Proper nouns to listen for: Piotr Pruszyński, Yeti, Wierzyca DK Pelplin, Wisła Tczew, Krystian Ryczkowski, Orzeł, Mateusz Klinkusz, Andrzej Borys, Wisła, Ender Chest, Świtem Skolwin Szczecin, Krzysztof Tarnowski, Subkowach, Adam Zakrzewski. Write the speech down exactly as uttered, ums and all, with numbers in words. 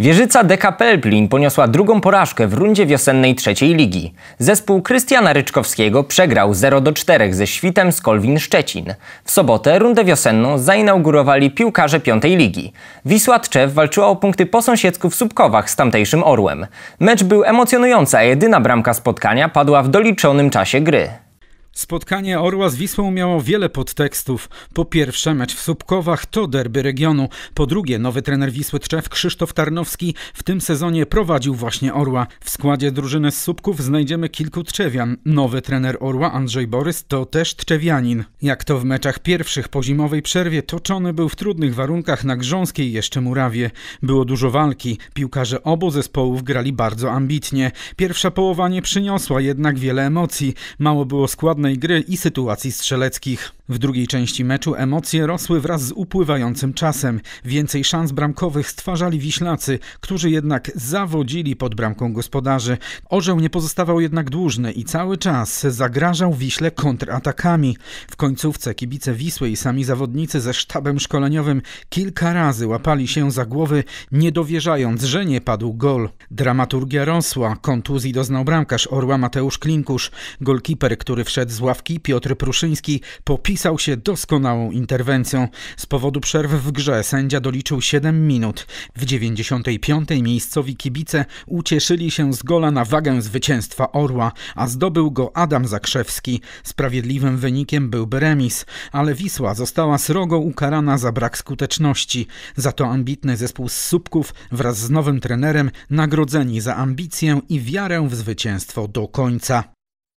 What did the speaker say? Wierzyca D K Pelplin poniosła drugą porażkę w rundzie wiosennej trzeciej ligi. Zespół Krystiana Ryczkowskiego przegrał zero do czterech ze Świtem Skolwin Szczecin. W sobotę rundę wiosenną zainaugurowali piłkarze piątej ligi. Wisła Tczew walczyła o punkty po sąsiedzku w Subkowach z tamtejszym Orłem. Mecz był emocjonujący, a jedyna bramka spotkania padła w doliczonym czasie gry. Spotkanie Orła z Wisłą miało wiele podtekstów. Po pierwsze, mecz w Subkowach to derby regionu. Po drugie, nowy trener Wisły Tczew Krzysztof Tarnowski w tym sezonie prowadził właśnie Orła. W składzie drużyny z Subków znajdziemy kilku tczewian. Nowy trener Orła Andrzej Borys to też tczewianin. Jak to w meczach pierwszych po zimowej przerwie, toczony był w trudnych warunkach na grząskiej jeszcze murawie. Było dużo walki. Piłkarze obu zespołów grali bardzo ambitnie. Pierwsza połowa nie przyniosła jednak wiele emocji. Mało było składnej gry i sytuacji strzeleckich. W drugiej części meczu emocje rosły wraz z upływającym czasem. Więcej szans bramkowych stwarzali Wiślacy, którzy jednak zawodzili pod bramką gospodarzy. Orzeł nie pozostawał jednak dłużny i cały czas zagrażał Wiśle kontratakami. W końcówce kibice Wisły i sami zawodnicy ze sztabem szkoleniowym kilka razy łapali się za głowy, nie dowierzając, że nie padł gol. Dramaturgia rosła. Kontuzji doznał bramkarz Orła Mateusz Klinkusz. Golkiper, który wszedł z ławki, Piotr Pruszyński, popisał się doskonałą interwencją. Z powodu przerw w grze sędzia doliczył siedem minut. W dziewięćdziesiątej piątej miejscowi kibice ucieszyli się z gola na wagę zwycięstwa Orła, a zdobył go Adam Zakrzewski. Sprawiedliwym wynikiem byłby remis, ale Wisła została srogo ukarana za brak skuteczności. Za to ambitny zespół z Subków wraz z nowym trenerem nagrodzeni za ambicję i wiarę w zwycięstwo do końca.